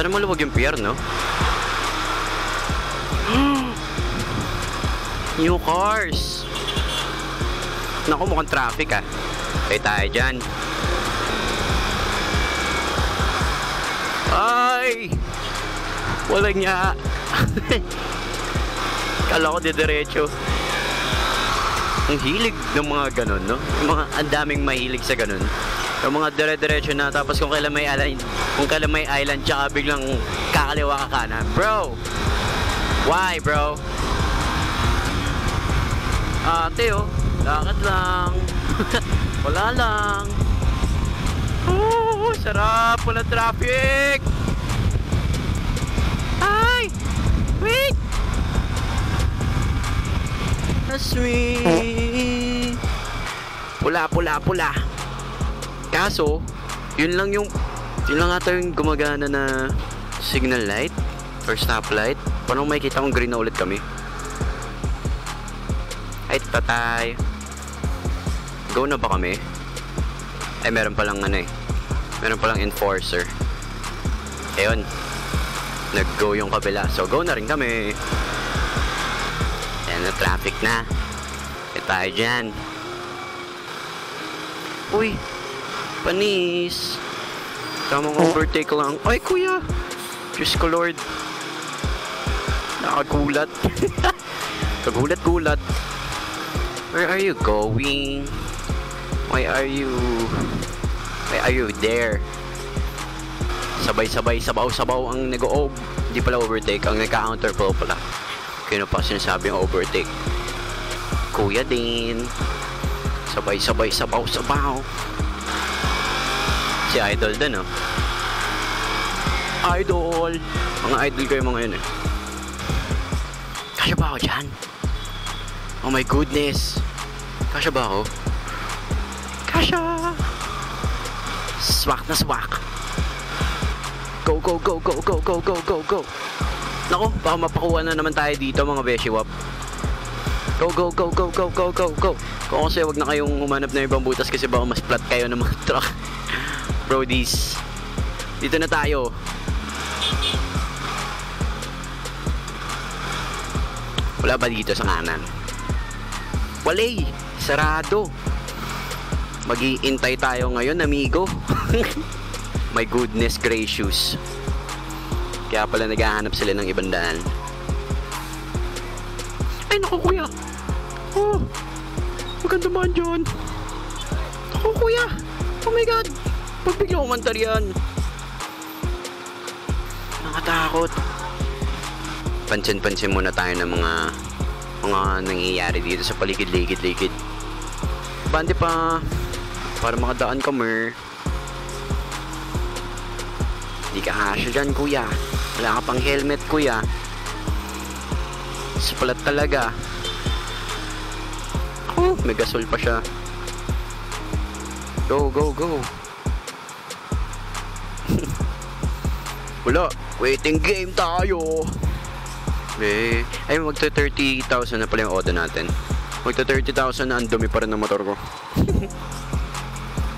Sana maluwag yung PR, no? New cars! Naku, mukhang traffic, ah. Kaya tayo dyan. Ay! Wala nga. Kala ko didiretso. Ang hilig ng mga ganun, no? Ang daming mahilig sa ganun. Yung mga dire-diretso na, tapos kung kailan may island, tsaka biglang kakaliwa ka kanan. Bro! Why, bro? Ate, oh. Lakad lang. Wala lang. Oh, sarap. Walang traffic. Ay! Wait! Sweet. Pula. Kaso, yun lang ata yung gumagana na signal light or stoplight. Paano makikita kung green na ulit kami? Ay, tatay. Go na ba kami? Ay, meron palang ano eh. Meron palang enforcer. Ayun. Nag-go yung kabila. So, go na rin kami. Ayan na, traffic na. Ay, tayo dyan. Uy. Panis. Tamang overtake lang. Ay, kuya! Diyos ko, Lord. Nakagulat. Kagulat-gulat. Where are you going? Why are you there? Sabay-sabay, sabaw-sabaw ang nag-o-ob. Hindi pala overtake. Ang nagka-counter po pala. Kino pa sinasabi yung overtake. Kuya din. Sabay-sabay, sabaw-sabaw. Si Idol din, no? Idol! Mga idol kayo mga yun, eh. Kasya ba ako dyan? Oh my goodness! Kasya ba ako? Kasya! Swak na swak! Go, go, go, go, go, go, go, go, go! Naku, baka mapakuha na naman tayo dito, mga beshiwap. Go, go, go, go, go, go, go, go! Kung kasi huwag na kayong humanap na ibang butas kasi baka mas flat kayo ng mga truck. Brodies, dito na tayo. Wala ba dito sa kanan? Walay! Sarado! Mag-iintay tayo ngayon, amigo. My goodness gracious. Kaya pala naghahanap sila ng ibang daan. Ay, naku kuya! Oh! Maganda man dyan! Naku kuya! Oh my god! Pagbigla kumanta riyan. Nakatakot. Pansin-pansin muna tayo ng mga nangyayari dito sa paligid. Bante pa. Para makadaan ka, mer. Hindi ka hasyo dyan, kuya. Wala ka pang helmet, kuya. Splat talaga. Oh, may gasol pa siya. Go, go, go. Wala, waiting game tayo. Eh, ay magto 30,000 na pala yung order natin. Magto 30,000 na, ang dumi pa rin ng motor ko.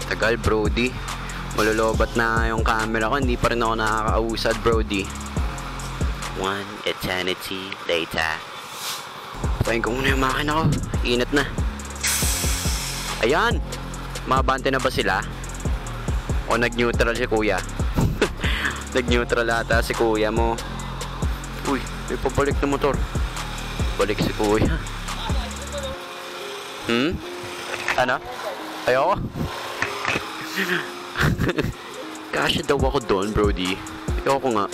Tagal, Brody. Malolobat na yung camera ko, hindi pa rin ako nakakausad, Brody. One eternity later. Patayin ko muna yung makina ko. Inat na. Ayan! Mabante na ba sila? O nag-neutral si kuya? Nag-neutral ata si kuya mo. Uy, may pabalik na motor. Balik si kuya. Ano? Ayoko? Kasya daw ako doon, Brody. Ayoko nga.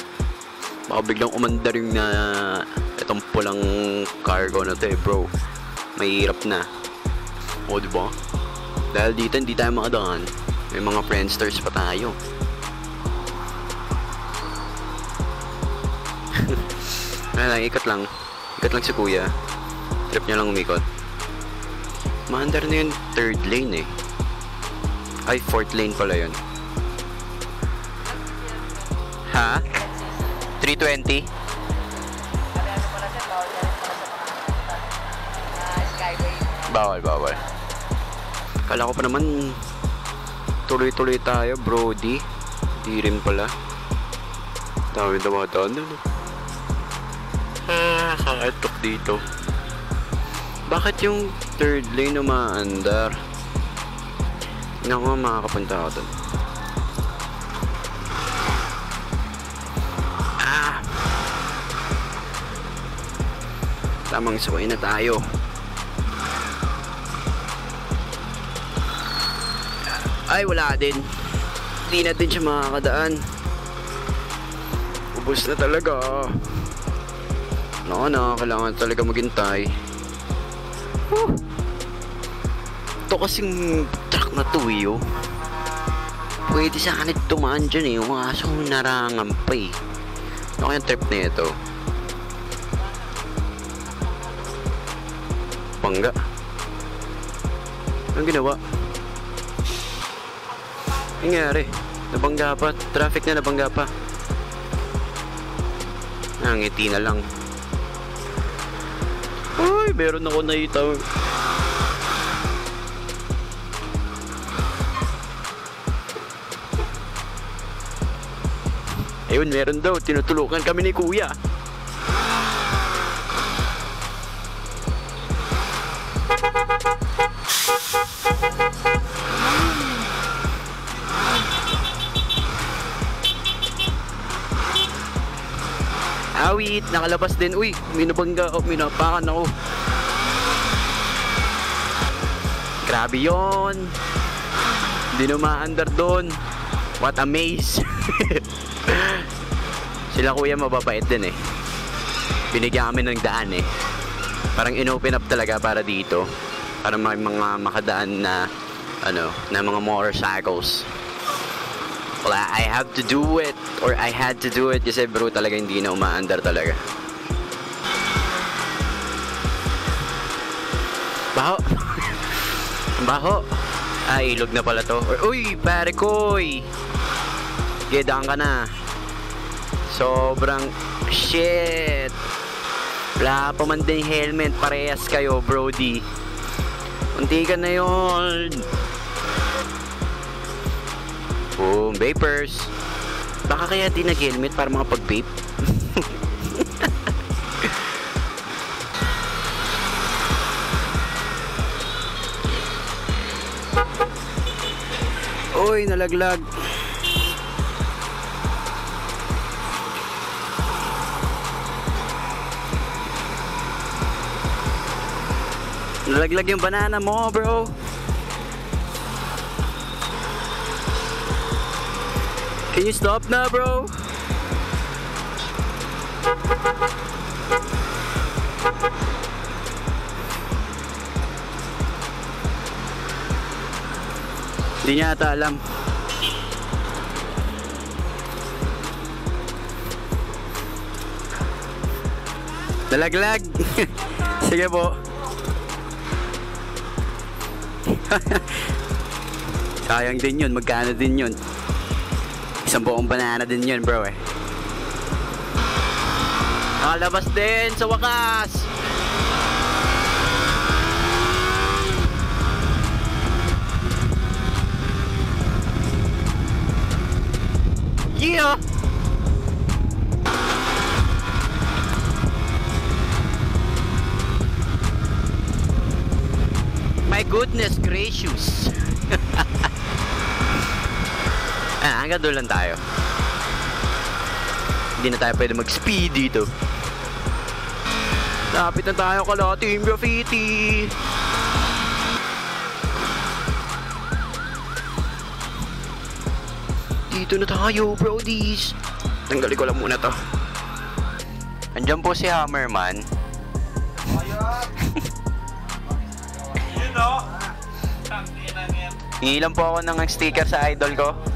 Baka biglang umanda rin na itong pulang cargo na to, eh, bro. Mahirap na. O, diba? Dahil dito, hindi tayo makadaan. May mga friendsters pa tayo. Lang, ikot lang si kuya. Trip niya lang umikot. Maandar na yun, third lane eh. Ay, fourth lane pala yun. Ha? 320? Bawal. Kala ko pa naman tuloy-tuloy tayo, Brody. Di rin pala. Dami na mga daan. Nakakaetok dito. Bakit yung third lane umaandar? Hindi ako makakapunta ako doon. Tamang suway na tayo. Ay, wala din. Hindi na din siya makakadaan. Ubus na talaga. Ano na, kailangan talaga maghintay. Ito kasing truck na to eh, oh. Pwede sana tumaan dyan eh. Kaso narangan pa eh. Ano kayang trip na ito? Pangga. Anong ginawa? Nangyari, nabangga pa, traffic na nabangga pa. Nangiti na lang. Ay, meron ako naitaw. Ayun, meron daw, tinutulukan kami ni Kuya. Awit, nakalabas din. Uy, minabangga o minapakan ako. Grabe yun. Hindi numaandar doon. What a maze. Sila kuya mababait din eh. Binigyan kami ng daan eh. Parang in-open up talaga para dito. Para may mga makadaan na ano, na mga motorcycles. Well, I have to do it, or I had to do it kasi bro talaga hindi na umaandar talaga. Baho. Baho. Ay, ilog na pala to. Uy, pare koy. Gedaan ka na. Sobrang shit. Wala pa man din helmet. Parehas kayo, Brody. Unti ka na yun. Boom, vapers. Baka kaya di nag-helmet para mga pag-vape. Uy, nalaglag. Nalaglag yung banana mo, bro. Can you stop now, bro? Hindi niya ata alam. Nalaglag. Sige po. Sayang din yun, magkano din yun. Isang buong banana din yun, bro eh. Nakalabas din sa wakas. Yeah! My goodness gracious. Hanggang doon lang tayo. Hindi na tayo pwede mag-speed dito. Lapit na tayo kala Team Graffiti. Dito na tayo, Brodies. Tanggalin ko lang muna to. Andiyan po si Hammerman. Hingi lang po ako ng sticker sa idol ko.